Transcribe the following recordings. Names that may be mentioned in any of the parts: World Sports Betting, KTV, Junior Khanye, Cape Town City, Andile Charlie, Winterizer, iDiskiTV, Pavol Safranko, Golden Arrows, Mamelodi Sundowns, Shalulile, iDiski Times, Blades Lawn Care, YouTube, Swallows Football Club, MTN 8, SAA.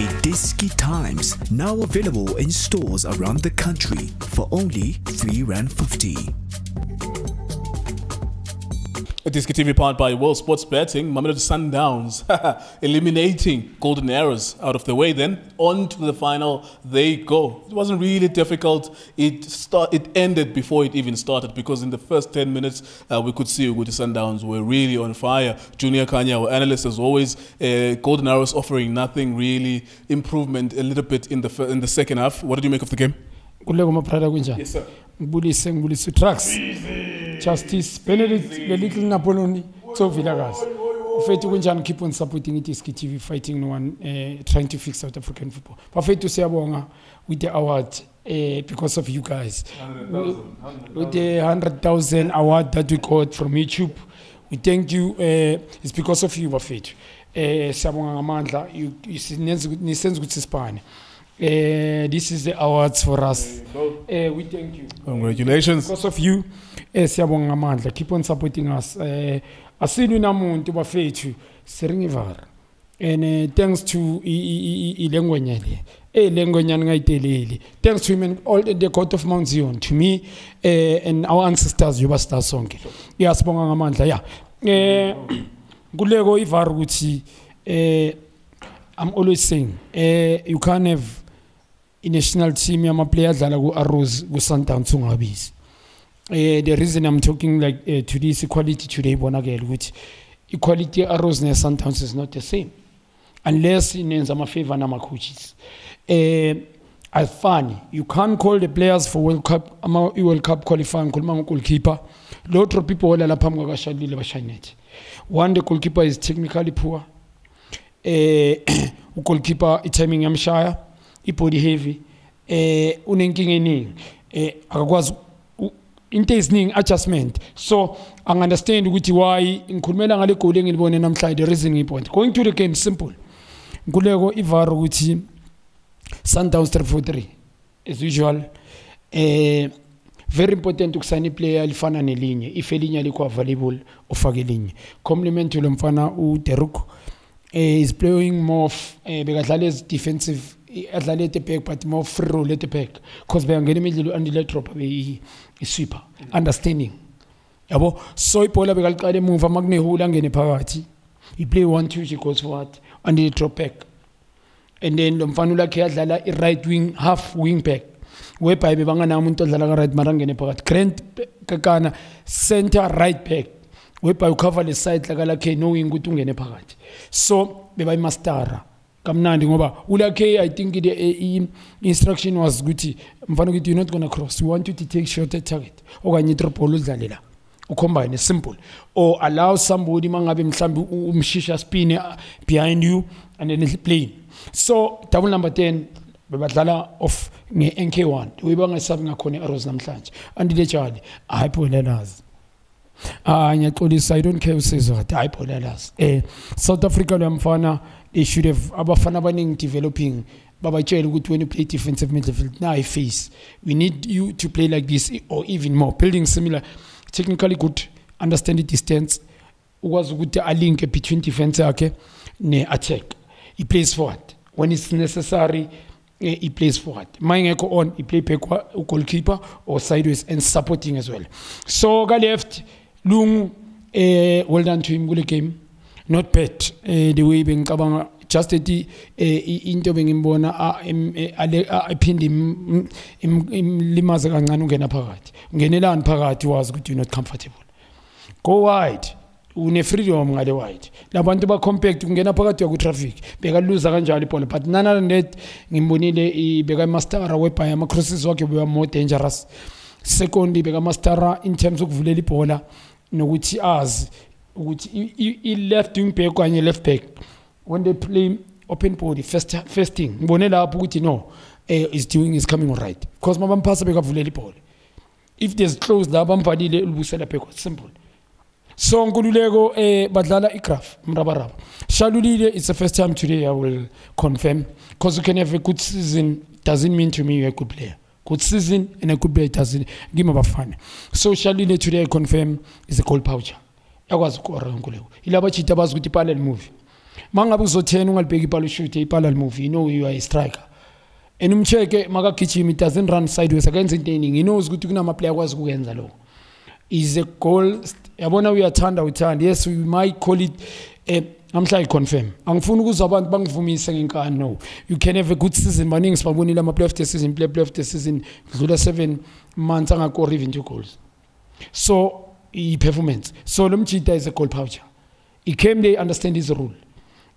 iDiski Times, now available in stores around the country for only R3.50. iDiskiTV powered by World Sports Betting. Mamelodi Sundowns eliminating Golden Arrows out of the way, then on to the final they go. It wasn't really difficult. It ended before it even started, because in the first 10 minutes we could see Mamelodi Sundowns were really on fire. Junior Khanye, our analyst as always, Golden Arrows offering nothing really. Improvement a little bit in the second half. What did you make of the game? Yes, sir. Justice Benedict the little Napoleon so Villagas. Fate Winjan keep on supporting it is KTV, fighting no one trying to fix South African football. But fate to say with the award because of you guys. 100,000. With the 100,000 award that we got from YouTube. We thank you, it's because of you, Fate. You sense good Spain. This is the awards for us. We thank you. Congratulations. Because of you, siyabonga amandla. Keep on supporting us. And thanks to thanks to him and all the court of Mount Zion, to me and our ancestors, you star song. Yeah, siyabonga amandla. Yeah. Kulego ivar ukuthi I'm always saying you can't have in national team, I'm a player that arose with Sundowns. The reason I'm talking like to this equality today, which equality arose in Sundowns is not the same, unless in some favor and coaches. Alfani, you can't call the players for World Cup. I'm a World Cup qualifying. I'm a goalkeeper. Lot of people all are pamga gashadli lebashanet. One, the goalkeeper is technically poor. Goalkeeper timing Hampshire. Ipodi heavy unenkinga eningi akakwazi into eziningi adjustment, so I understand ukuthi why ngikhulumela ngale goal engilibone namhlanje. The reason ngipoint going to the game simple, nguleko iVAR ukuthi Sundowns 343 as usual. Very important ukusana player lifana nelinye if elinye liko available ofake elinye. Compliment lo mfana uDeruk is playing more of bekadlala defensive at the late pack, but more free roll late pack, because we are going to make the underlay sweeper. Understanding. So if Paula Begalcade move a magnet hole and a party, he play 1-2, she goes for what? Under the drop pack. And then Lomfanula Kiazala, a right wing, half wing pack. Whereby Bangana Munto Zalagarad Marangene Parat, Grant Kakana, center right pack. Whereby cover the side Lagalake, knowing Gutungene Parat. So, Beba Mastara. I think the instruction was good. You're not going to cross. We want you to take shorter target. Or combine, simple. Or allow somebody spin behind you and then play. So, table number 10, of NK1. We want to corner arrows and the child, I put letters. I don't care who says that. I put letters. South Africa, they should have abafana banning developing Baba Chel good when you play defensive midfield. Now I face. We need you to play like this or even more. Building similar, technically good, understand the distance. Was good a link between defense okay ne attack. He plays forward. When it's necessary, he plays forward. Mine go on, he play goalkeeper or sideways and supporting as well. So guy left Lung, well done to him, good game. Not bad. The way being kabanga chastity into being imbona I pinned him limazagan ungena phakathi. Ungenelan phakathi was good, not comfortable. Go wide. Une freedom ngale wide. Labantu ba compact ungena phakathi ku traffic. Beka loser kanjalo ibhola, but nana net ngimbonile beka mastara webha ama crosses wakhe bewa more dangerous. Secondly beka mastara in terms of kuvulela ibhola nokuthi azi which he left wing back and left back when they play open body first thing Bonela Puguti no is doing is coming all right, because my bum pass back of Lady Paul. If there's close the bum body busela back, simple. So Ngululego Badlala Ikraf Mrabarab. Shalulide, it's the first time today I will confirm, because you can have a good season doesn't mean to me you're a good player. Good season and a good player doesn't give me a fun. So Shalulide today I confirm is a cold poucher. I was going to go. I was going to go. Mangabu Zotenu will be able to shoot a parallel move. You know, you are a striker. And Mcheke Magakichim, it doesn't run sideways against intending. He knows good to know my player was who ends alone. Is a goal. I wonder we are turned out. Yes, we might call it a. I'm sure I confirm. No, you can have a good season, but play season. Zula 7 months and score even 2 goals. So he performance. So Lumchita is a goal poucher. He came there, understand his rule.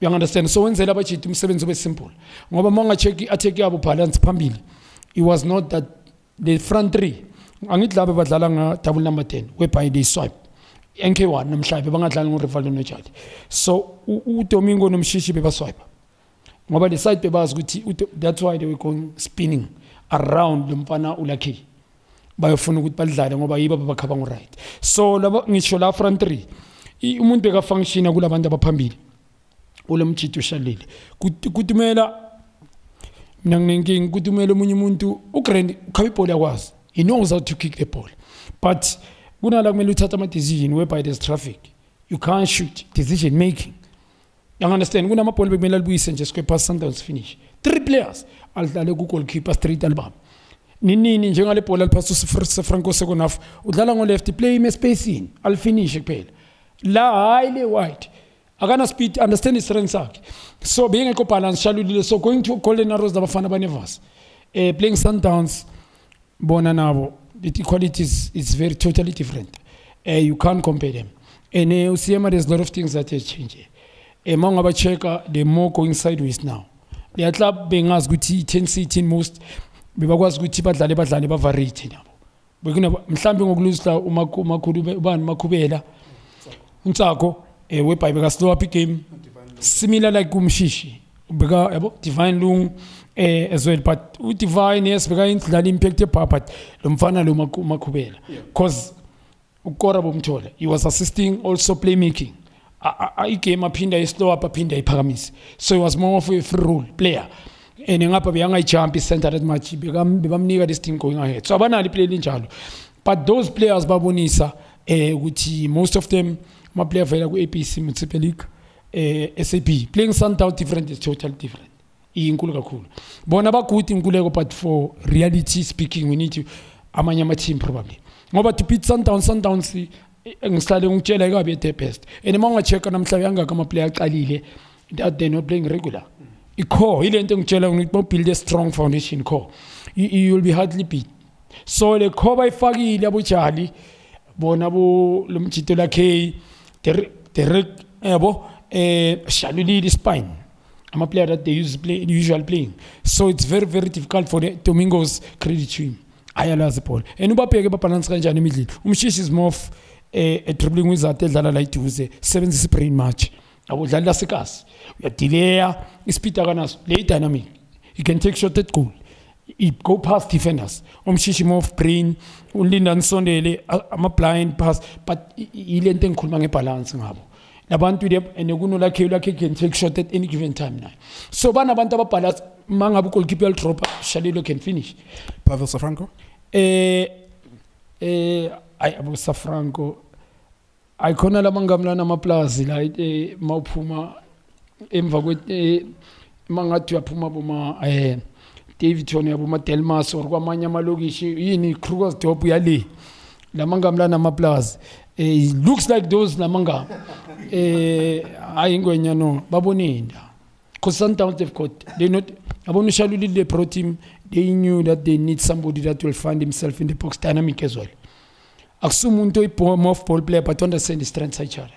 You understand. So when Zelabachit himself was simple. It was not that the front three. Table number 10, whereby they swipe. NK1 namhlanje bangadlali ngeRivaldo noJadi so uDomingo nomshishi bebaswipe ngoba decide bebazi ukuthi that's why they were going spinning around lomfana uLucky bayofuna ukuthi badlale ngoba yiba babakhaba ngoright so laba ngisho la front 3 umuntu beka functiona kulabantu abaphambili olomjito shalile kutimela mina nginenkingi kutimela umunye umuntu uGrand ukhaba ibhola yakwazi he knows how to kick the ball but decision whereby there's traffic. You can't shoot. Decision making. You understand? Finish. 3 players. Goalkeeper straight album. Nini njengale Pavol Safranko second half. Udlala ngo left play him space in. I'll finish pale. La highly wide. Agana speed understand his strength. So being a balance shalu so going to Golden Arrows da bafana banevas. Playing Sundowns bona nabo. The equality is very totally different. You can't compare them. And you see, there's a lot of things that have changed. Among our checker, they're more going sideways now. They are club being as good 10-18 most. We were as good, but they're variating. We're going to something of Lusta, Makubela, Unsako, a way by a slow became similar like Gumshishi, Divine Loom. As well, but divine yes, because that impacted Papa. Lumfana Lumakubela, because Ukorabumtola, he was assisting also playmaking. I came up in the slow up in the pyramids, so he was more of a free role player. And up a young champ is centered at match, become near this thing going ahead. So Abana played in Charlo. But those players, Babonisa, which most of them, my player for APC, Municipal League, SAP, playing Santa different is totally different. But for reality speaking, we need to amanyama team probably. Ngoba to beat Sundowns ngihlale ngitshela ikabe the best. And manga check na mhlawu yanga kama player aqalile that they not playing regular. I core ile nto ngitshela ukuthi build a strong foundation core. You will be hardly beat. So the core bayifakile abojali bona bo lomjito lakhe direct yabo shalulile spine. I'm a player that they use play, usual playing. So it's very, very difficult for the Domingo's credit to him. I allow the ball. And Ubapega Papalanska in the middle. Umshish is more of a dribbling wizard that I like to use a 7th match. I would like to us. We are delay, speed against late dynamic. He can take shot at goal. He go past defenders. Umshish more of brain. Unlindan Sunday, I'm a blind pass. But he lent them Kulmange balance. Abantu dep and uguno lakhe can take shot at any given time now. So bana abantu ababhala mangabe goalkeeper dropper Shalilo can finish. Pavol Safranko? Pavol Safranko. I khona la mangamlana amaplazi la mawuphuma emva kwe mangathi uyaphuma boma Davidson yaboma Delmas or kwamanye amalokishi yini Kruger's job yale. La mangamlana amaplazi. It looks like those Namanga. I ain't going to know. Baboninda. Because sometimes they've got, they not, Abonishaludi, the pro team, they knew that they need somebody that will find himself in the box dynamic as well. Aksumunto is more of ball player, but understand the strength of each other.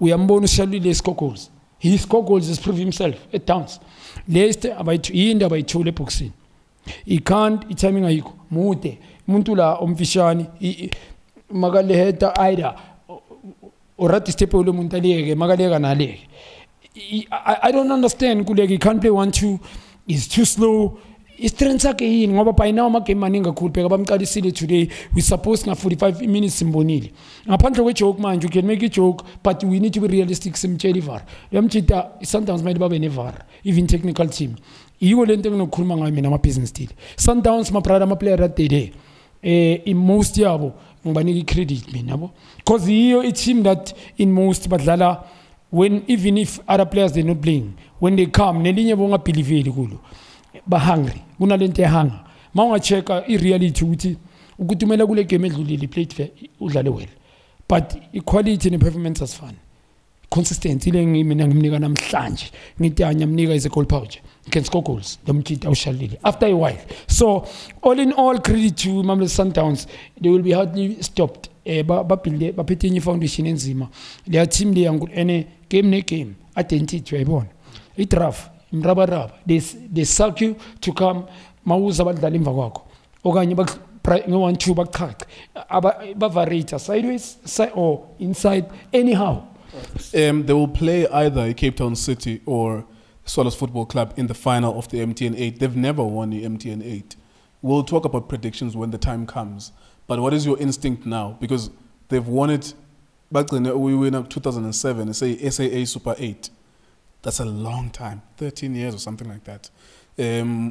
We are Abonishaludi score goals. He score goals to prove himself at times. Last, he ended by two boxing. He can't, it's timing a mute. Muntula, Omfishani, Magaleheta, Ida. I don't understand. He can't play 1-2. He's too slow. He's trying to get in. By now, today, we're supposed to have 45 minutes in Bonil. You can make a joke, but we need to be realistic. Sometimes, even technical team. You will enter no business deal. Sometimes, my brother, my player that day. In most yabo, credit me, because it's him that in most badlala when even if other players they're not playing, when they come, nelinye bonga piliveli kulo, ba hungry, kunalente hunger. Maunga checka I reality ukuthi ukutumela kule game edlulile played fair udlale well, but equality in performance is fun. Consistency ile mina ngimnika namhlanje ngithi anyamnika is a goal pouch, you can score goals lomchita ushalile after a while. So all in all, credit to Mamelodi Sundowns, they will be hardly stopped. Baphile baphethe inye foundation enzima leya team leya ngene game ne game identity uyayibona I draft imraba raba they suck you to come mawuza abadlali imva kwakho okanye nge1 2 bakuchacha aba variate sideways or inside anyhow. They will play either Cape Town City or Swallows Football Club in the final of the MTN 8. They've never won the MTN 8. We'll talk about predictions when the time comes. But what is your instinct now? Because they've won it back when we went up 2007 and say SAA Super 8. That's a long time, 13 years or something like that,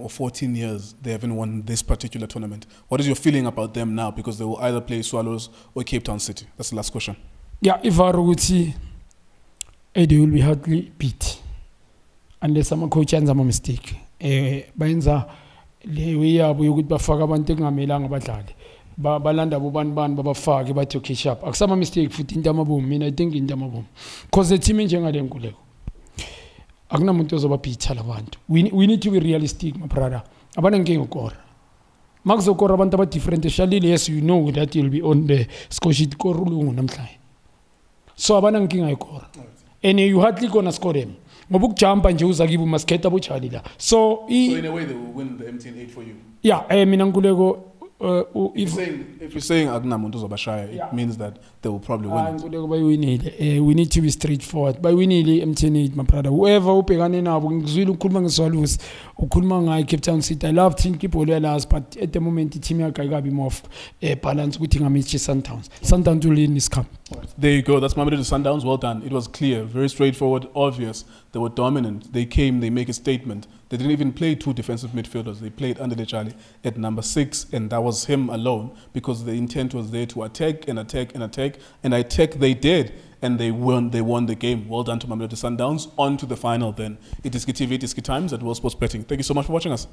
or 14 years. They haven't won this particular tournament. What is your feeling about them now? Because they will either play Swallows or Cape Town City. That's the last question. Yeah, if I would see, they will be hardly beat unless some coach and some mistake. Benza, we are good bafaga banting amelanga batali. Balanda buban babafaga batu kishap. Aksama mistake foot in Damabum, mean I think in Damabum. Cause the team in Jangadem Kulego. Agna Muntozoba Pitch Halavant. We need to be realistic, my brother. Abanan King Okor. Max Okor Abantaba different. Shalil, yes, you know that you'll be on the Scoshit Korulu Namtai. So Abanan King Okor. And you hardly gonna score them. Mabuk Champ and Josagibu Masketa Buchadida. So in a way they will win the MTN 8 for you. Yeah, I mean Angulego. If you're saying Agna Muntozobashaya, it means that they will probably win it. We need to be straightforward. But we need MTN 8, my brother. Whoever Opeganina, Zulu Kulmang Swallows, Ukulmang, Cape Town City. I love team people, but at the moment, the team can be more balanced with Amici Sundowns. Sundowns will win this camp. There you go. That's Mamelodi Sundowns. Well done. It was clear, very straightforward, obvious. They were dominant. They came, they make a statement. They didn't even play two defensive midfielders. They played Andile Charlie at number 6, and that was him alone because the intent was there to attack and attack and attack. And attack they did, and they won the game. Well done to Mamelodi Sundowns. On to the final then. iDiskiTV, iDiskiTimes at World Sports Betting. Thank you so much for watching us.